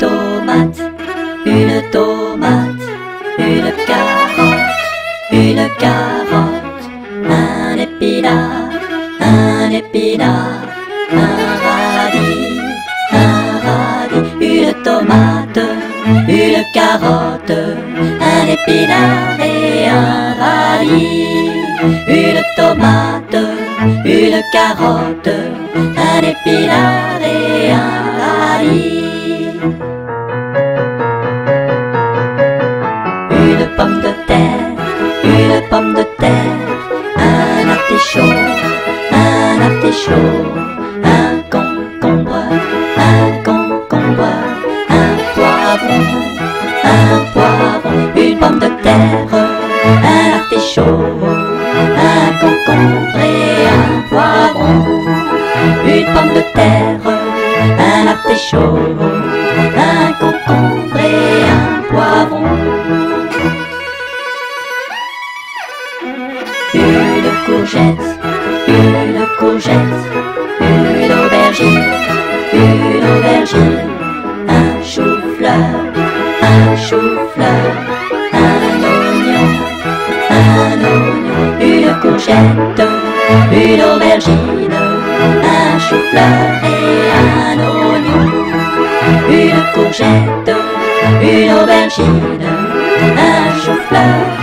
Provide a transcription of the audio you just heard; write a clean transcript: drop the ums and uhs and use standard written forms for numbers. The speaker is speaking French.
tomate, une tomate, une carotte, un épinard, un radis, une tomate, une carotte, un épinard et un radis, une tomate, une carotte, un épinard et un radis. Une pomme de terre, une pomme de terre, un artichaut, un artichaut, un concombre, un concombre, un poivron, un poivron. Une pomme de terre, un artichaut, un concombre et un poivron. Une pomme de terre, un artichaut, un concombre et un poivron. Une courgette, une aubergine, un chou-fleur, un chou-fleur, un oignon, une courgette, une aubergine, un chou-fleur et un oignon, une courgette, une aubergine, un chou-fleur.